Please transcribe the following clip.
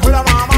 Put a mama.